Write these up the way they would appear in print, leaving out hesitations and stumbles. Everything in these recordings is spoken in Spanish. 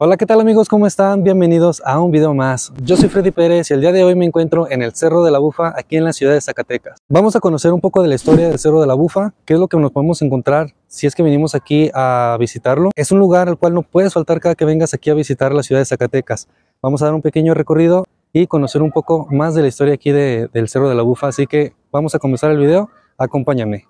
Hola, ¿qué tal amigos? ¿Cómo están? Bienvenidos a un video más. Yo soy Freddy Pérez y el día de hoy me encuentro en el Cerro de la Bufa, aquí en la ciudad de Zacatecas. Vamos a conocer un poco de la historia del Cerro de la Bufa, qué es lo que nos podemos encontrar si es que venimos aquí a visitarlo. Es un lugar al cual no puedes faltar cada que vengas aquí a visitar la ciudad de Zacatecas. Vamos a dar un pequeño recorrido y conocer un poco más de la historia aquí del Cerro de la Bufa, así que vamos a comenzar el video, acompáñame.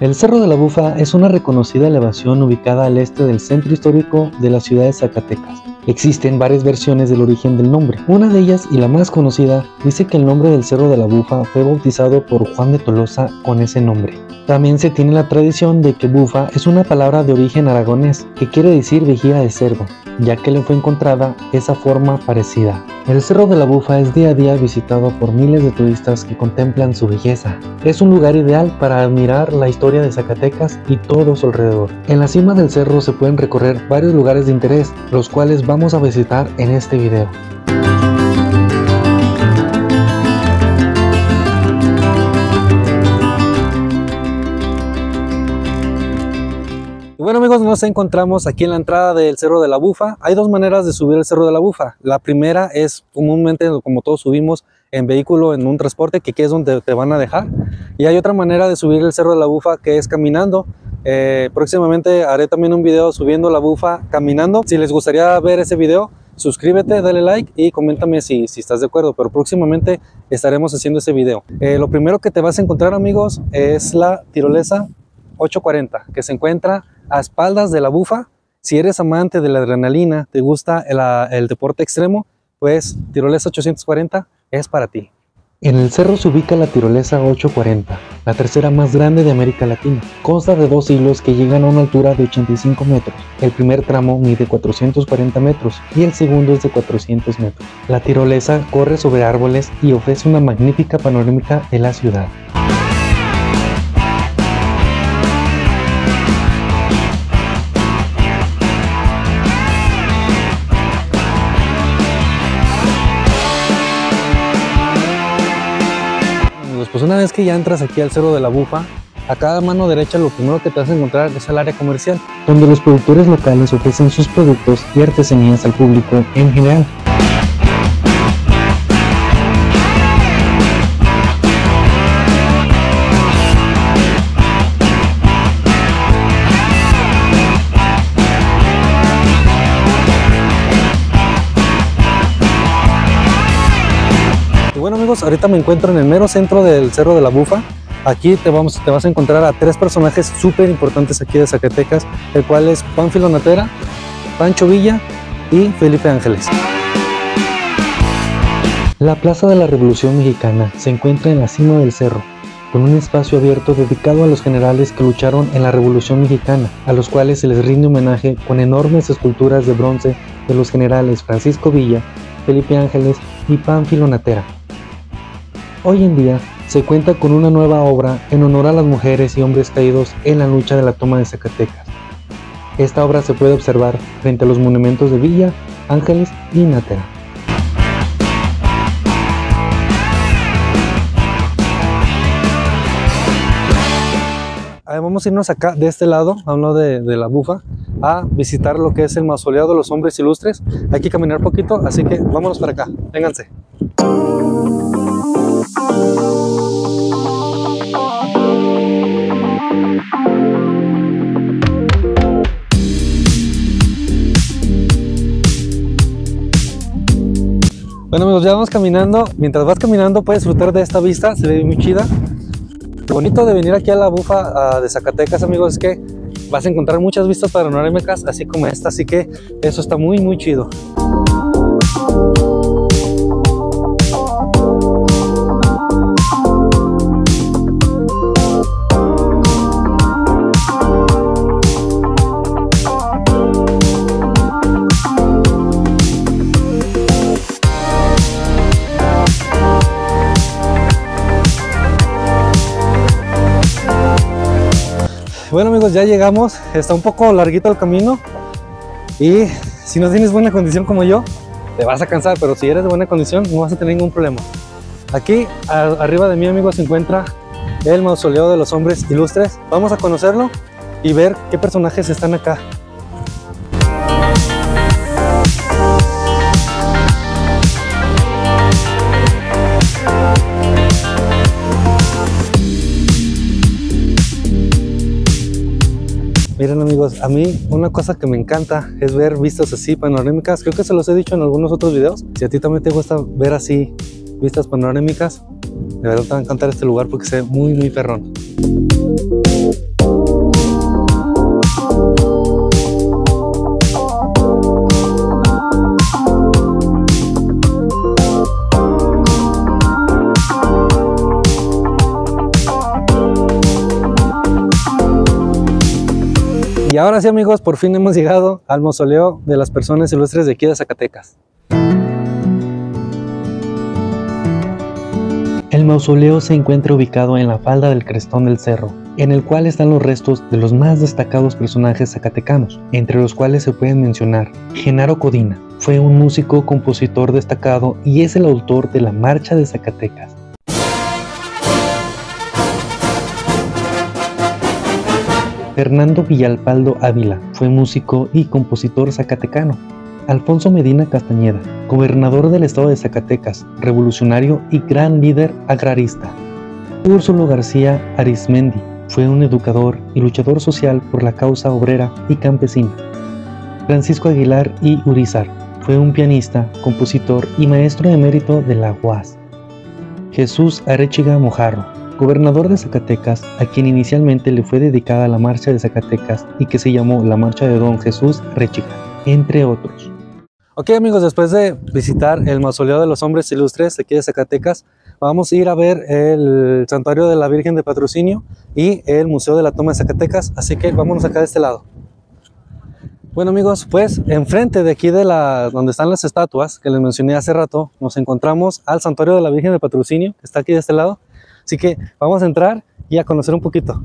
El Cerro de la Bufa es una reconocida elevación ubicada al este del centro histórico de la ciudad de Zacatecas. Existen varias versiones del origen del nombre. Una de ellas, y la más conocida, dice que el nombre del Cerro de la Bufa fue bautizado por Juan de Tolosa con ese nombre. También se tiene la tradición de que bufa es una palabra de origen aragonés que quiere decir vejiga de cerdo, ya que le fue encontrada esa forma parecida. El Cerro de la Bufa es día a día visitado por miles de turistas que contemplan su belleza. Es un lugar ideal para admirar la historia de Zacatecas y todo su alrededor. En la cima del cerro se pueden recorrer varios lugares de interés, los cuales vamos a visitar en este video. Bueno amigos, nos encontramos aquí en la entrada del Cerro de la Bufa. Hay dos maneras de subir el Cerro de la Bufa. La primera es comúnmente, como todos subimos en vehículo, en un transporte, que aquí es donde te van a dejar. Y hay otra manera de subir el Cerro de la Bufa, que es caminando. Próximamente haré también un video subiendo la bufa caminando. Si les gustaría ver ese video, suscríbete, dale like y coméntame si estás de acuerdo, pero próximamente estaremos haciendo ese video. Lo primero que te vas a encontrar amigos es la tirolesa 840, que se encuentra a espaldas de la bufa. Si eres amante de la adrenalina, te gusta el deporte extremo, pues tirolesa 840 es para ti. En el cerro se ubica la tirolesa 840, la tercera más grande de América Latina. Consta de dos hilos que llegan a una altura de 85 metros. El primer tramo mide 440 metros y el segundo es de 400 metros. La tirolesa corre sobre árboles y ofrece una magnífica panorámica de la ciudad. Pues una vez que ya entras aquí al Cerro de la Bufa, a cada mano derecha lo primero que te vas a encontrar es el área comercial, donde los productores locales ofrecen sus productos y artesanías al público en general. Bueno amigos, ahorita me encuentro en el mero centro del Cerro de la Bufa. Aquí te vas a encontrar a tres personajes súper importantes aquí de Zacatecas, el cual es Pánfilo Natera, Pancho Villa y Felipe Ángeles. La Plaza de la Revolución Mexicana se encuentra en la cima del cerro, con un espacio abierto dedicado a los generales que lucharon en la Revolución Mexicana, a los cuales se les rinde homenaje con enormes esculturas de bronce de los generales Francisco Villa, Felipe Ángeles y Pánfilo Natera. Hoy en día se cuenta con una nueva obra en honor a las mujeres y hombres caídos en la lucha de la toma de Zacatecas. Esta obra se puede observar frente a los monumentos de Villa, Ángeles y Natera. Vamos a irnos acá de este lado, a un lado de la bufa, a visitar lo que es el mausoleo de los hombres ilustres. Hay que caminar poquito, así que vámonos para acá, vénganse. Bueno amigos, ya vamos caminando. Mientras vas caminando puedes disfrutar de esta vista, se ve muy chida. Lo bonito de venir aquí a la bufa de Zacatecas amigos es que vas a encontrar muchas vistas panorámicas así como esta, así que eso está muy muy chido. Bueno amigos, ya llegamos, está un poco larguito el camino y si no tienes buena condición como yo, te vas a cansar, pero si eres de buena condición no vas a tener ningún problema. Aquí arriba de mí amigos se encuentra el mausoleo de los hombres ilustres, vamos a conocerlo y ver qué personajes están acá. Miren amigos, a mí una cosa que me encanta es ver vistas así panorámicas. Creo que se los he dicho en algunos otros videos. Si a ti también te gusta ver así vistas panorámicas, de verdad te va a encantar este lugar porque se ve muy, muy perrón. Y ahora sí amigos, por fin hemos llegado al mausoleo de las personas ilustres de aquí de Zacatecas. El mausoleo se encuentra ubicado en la falda del crestón del cerro, en el cual están los restos de los más destacados personajes zacatecanos, entre los cuales se pueden mencionar Genaro Codina, fue un músico compositor destacado y es el autor de la Marcha de Zacatecas. Fernando Villalpaldo Ávila fue músico y compositor zacatecano. Alfonso Medina Castañeda, gobernador del estado de Zacatecas, revolucionario y gran líder agrarista. Úrsulo García Arizmendi fue un educador y luchador social por la causa obrera y campesina. Francisco Aguilar y Urizar fue un pianista, compositor y maestro emérito de la UAS. Jesús Aréchiga Mojarro, gobernador de Zacatecas, a quien inicialmente le fue dedicada la Marcha de Zacatecas y que se llamó la Marcha de Don Jesús Aréchiga, entre otros. Ok amigos, después de visitar el mausoleo de los hombres ilustres aquí de Zacatecas, vamos a ir a ver el santuario de la Virgen de Patrocinio y el Museo de la Toma de Zacatecas, así que vámonos acá de este lado. Bueno amigos, pues enfrente de aquí de donde están las estatuas que les mencioné hace rato, nos encontramos al santuario de la Virgen de Patrocinio, que está aquí de este lado. Así que vamos a entrar y a conocer un poquito.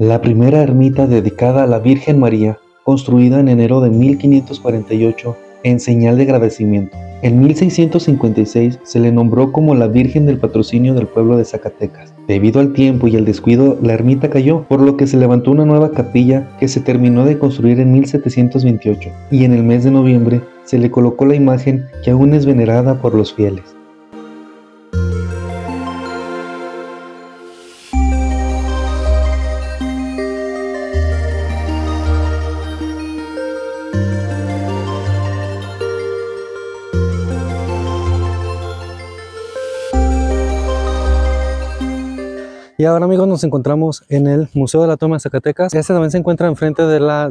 La primera ermita dedicada a la Virgen María, construida en enero de 1548, en señal de agradecimiento. En 1656 se le nombró como la Virgen del Patrocinio del pueblo de Zacatecas. Debido al tiempo y al descuido, la ermita cayó, por lo que se levantó una nueva capilla que se terminó de construir en 1728, y en el mes de noviembre se le colocó la imagen que aún es venerada por los fieles. Y ahora amigos nos encontramos en el Museo de la Toma de Zacatecas. Este también se encuentra enfrente de la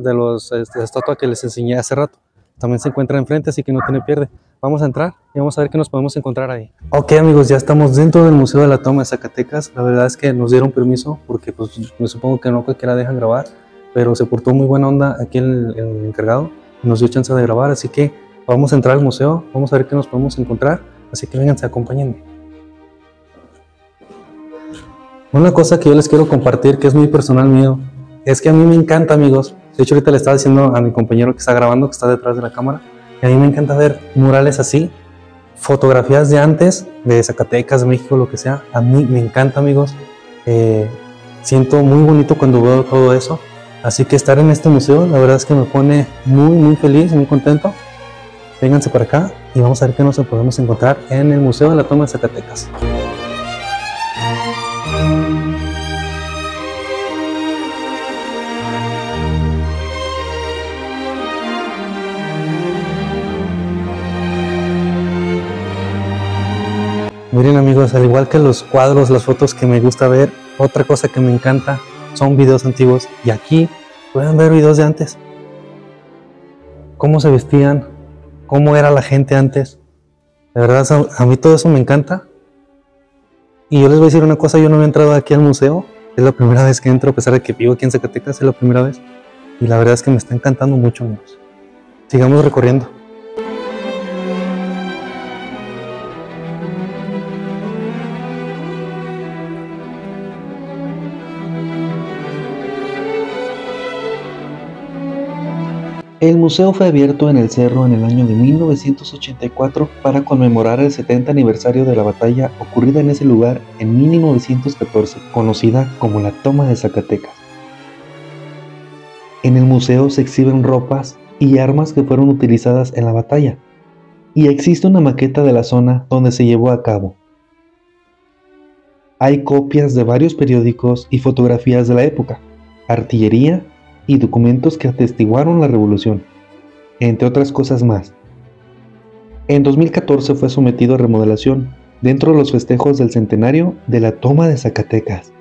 estatua que les enseñé hace rato. También se encuentra enfrente, así que no tiene pierde. Vamos a entrar y vamos a ver qué nos podemos encontrar ahí. Ok amigos, ya estamos dentro del Museo de la Toma de Zacatecas. La verdad es que nos dieron permiso porque pues me supongo que no cualquiera dejan grabar, pero se portó muy buena onda aquí el encargado. Nos dio chance de grabar, así que vamos a entrar al museo. Vamos a ver qué nos podemos encontrar. Así que vénganse, acompáñenme. Una cosa que yo les quiero compartir, que es muy personal mío, es que a mí me encanta, amigos. De hecho, ahorita le estaba diciendo a mi compañero que está grabando, que está detrás de la cámara, que a mí me encanta ver murales así, fotografías de antes, de Zacatecas, de México, lo que sea. A mí me encanta, amigos. Siento muy bonito cuando veo todo eso. Así que estar en este museo, la verdad es que me pone muy, muy feliz, muy contento. Vénganse para acá y vamos a ver qué nos podemos encontrar en el Museo de la Toma de Zacatecas. Miren amigos, al igual que los cuadros, las fotos que me gusta ver, otra cosa que me encanta son videos antiguos. Y aquí pueden ver videos de antes. Cómo se vestían, cómo era la gente antes. De verdad, a mí todo eso me encanta. Y yo les voy a decir una cosa, yo no había entrado aquí al museo. Es la primera vez que entro, a pesar de que vivo aquí en Zacatecas, es la primera vez. Y la verdad es que me está encantando mucho, amigos. Sigamos recorriendo. El museo fue abierto en el cerro en el año de 1984 para conmemorar el 70 aniversario de la batalla ocurrida en ese lugar en 1914, conocida como la Toma de Zacatecas. En el museo se exhiben ropas y armas que fueron utilizadas en la batalla, y existe una maqueta de la zona donde se llevó a cabo. Hay copias de varios periódicos y fotografías de la época, artillería y documentos que atestiguaron la revolución, entre otras cosas más. En 2014 fue sometido a remodelación dentro de los festejos del centenario de la Toma de Zacatecas.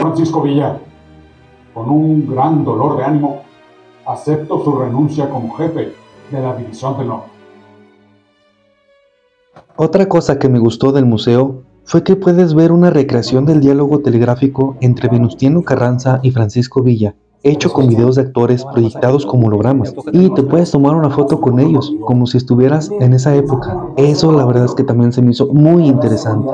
Francisco Villa, con un gran dolor de ánimo, acepto su renuncia como jefe de la División del Norte. Otra cosa que me gustó del museo fue que puedes ver una recreación del diálogo telegráfico entre Venustiano Carranza y Francisco Villa, hecho con videos de actores proyectados como hologramas, y te puedes tomar una foto con ellos, como si estuvieras en esa época. Eso la verdad es que también se me hizo muy interesante.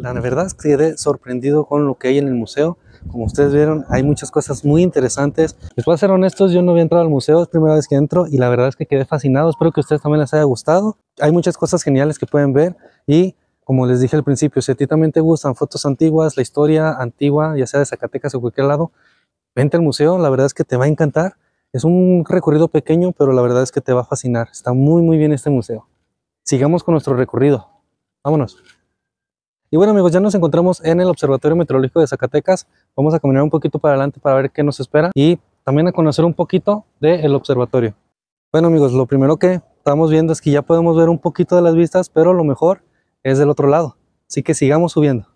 La verdad es que quedé sorprendido con lo que hay en el museo. Como ustedes vieron, hay muchas cosas muy interesantes. Les voy a ser honestos, yo no había entrado al museo, es la primera vez que entro y la verdad es que quedé fascinado. Espero que a ustedes también les haya gustado. Hay muchas cosas geniales que pueden ver y, como les dije al principio, si a ti también te gustan fotos antiguas, la historia antigua, ya sea de Zacatecas o cualquier lado, vente al museo, la verdad es que te va a encantar. Es un recorrido pequeño, pero la verdad es que te va a fascinar. Está muy bien este museo. Sigamos con nuestro recorrido. Vámonos. Y bueno amigos, ya nos encontramos en el Observatorio Meteorológico de Zacatecas. Vamos a caminar un poquito para adelante para ver qué nos espera y también a conocer un poquito del observatorio. Bueno amigos, lo primero que estamos viendo es que ya podemos ver un poquito de las vistas, pero lo mejor es del otro lado. Así que sigamos subiendo.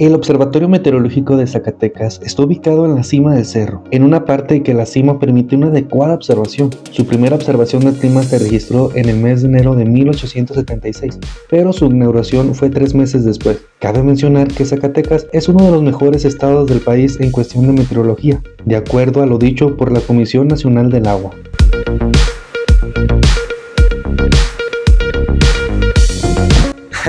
El Observatorio Meteorológico de Zacatecas está ubicado en la cima del cerro, en una parte que la cima permite una adecuada observación. Su primera observación del clima se registró en el mes de enero de 1876, pero su inauguración fue 3 meses después. Cabe mencionar que Zacatecas es uno de los mejores estados del país en cuestión de meteorología, de acuerdo a lo dicho por la Comisión Nacional del Agua.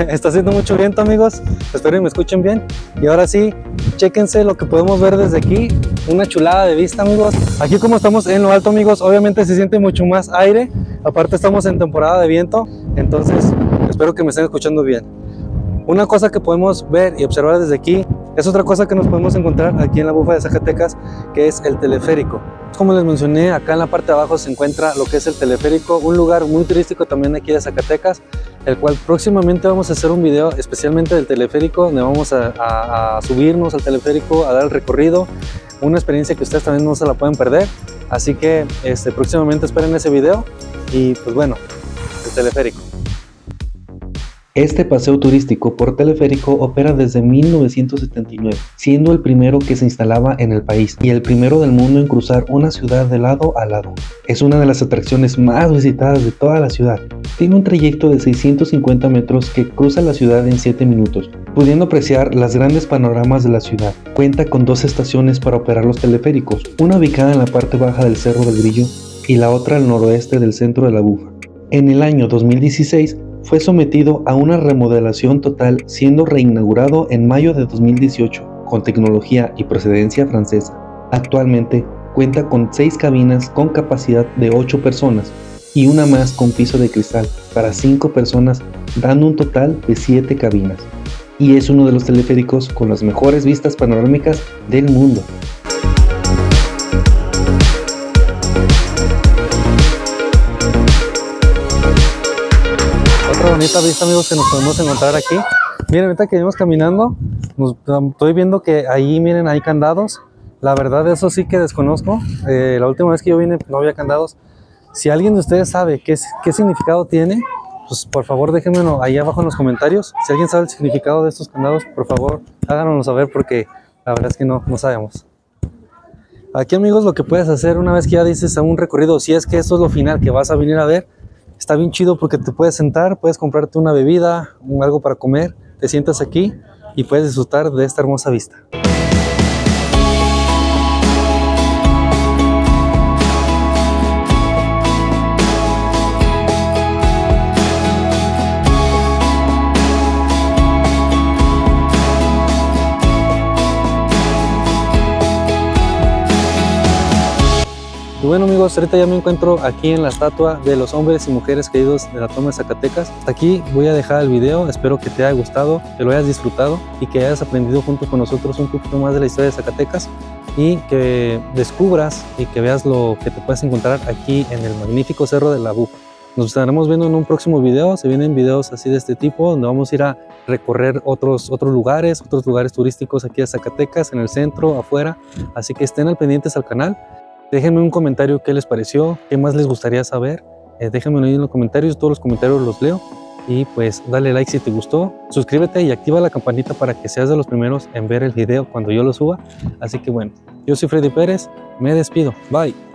Está haciendo mucho viento amigos, espero que me escuchen bien. Y ahora sí, chéquense lo que podemos ver desde aquí, una chulada de vista amigos. Aquí como estamos en lo alto amigos, obviamente se siente mucho más aire, aparte estamos en temporada de viento, entonces espero que me estén escuchando bien. Una cosa que podemos ver y observar desde aquí, es otra cosa que nos podemos encontrar aquí en la Bufa de Zacatecas, que es el teleférico. Como les mencioné, acá en la parte de abajo se encuentra lo que es el teleférico, un lugar muy turístico también aquí de Zacatecas, el cual próximamente vamos a hacer un video especialmente del teleférico, donde vamos a subirnos al teleférico, a dar el recorrido, una experiencia que ustedes también no se la pueden perder, así que próximamente esperen ese video y pues bueno, el teleférico. Este paseo turístico por teleférico opera desde 1979, siendo el primero que se instalaba en el país y el primero del mundo en cruzar una ciudad de lado a lado. Es una de las atracciones más visitadas de toda la ciudad. Tiene un trayecto de 650 metros que cruza la ciudad en 7 minutos, pudiendo apreciar las grandes panoramas de la ciudad. Cuenta con dos estaciones para operar los teleféricos, una ubicada en la parte baja del Cerro del Grillo y la otra al noroeste del Centro de la Bufa. En el año 2016, fue sometido a una remodelación total, siendo reinaugurado en mayo de 2018 con tecnología y procedencia francesa. Actualmente cuenta con 6 cabinas con capacidad de 8 personas y una más con piso de cristal para 5 personas, dando un total de 7 cabinas. Y es uno de los teleféricos con las mejores vistas panorámicas del mundo. Otra bonita vista, amigos, que nos podemos encontrar aquí. Miren, ahorita que venimos caminando, estoy viendo que ahí, miren, hay candados. La verdad, eso sí que desconozco. La última vez que yo vine no había candados. Si alguien de ustedes sabe qué significado tiene, pues por favor déjenmelo ahí abajo en los comentarios. Si alguien sabe el significado de estos candados, por favor háganoslo saber, porque la verdad es que no sabemos. Aquí, amigos, lo que puedes hacer una vez que ya dices a un recorrido, si es que esto es lo final que vas a venir a ver, está bien chido porque te puedes sentar, puedes comprarte una bebida, algo para comer, te sientas aquí y puedes disfrutar de esta hermosa vista. Bueno, amigos, ahorita ya me encuentro aquí en la estatua de los hombres y mujeres queridos de la toma de Zacatecas. Hasta aquí voy a dejar el video, espero que te haya gustado, que lo hayas disfrutado y que hayas aprendido junto con nosotros un poquito más de la historia de Zacatecas, y que descubras y que veas lo que te puedes encontrar aquí en el magnífico Cerro de la Bufa. Nos estaremos viendo en un próximo video. Se vienen videos así de este tipo, donde vamos a ir a recorrer otros lugares turísticos aquí de Zacatecas, en el centro, afuera, así que estén al pendientes al canal. Déjenme un comentario qué les pareció, qué más les gustaría saber. Déjenmelo ahí en los comentarios, todos los comentarios los leo. Y pues dale like si te gustó, suscríbete y activa la campanita para que seas de los primeros en ver el video cuando yo lo suba. Así que bueno, yo soy Freddy Pérez, me despido, bye.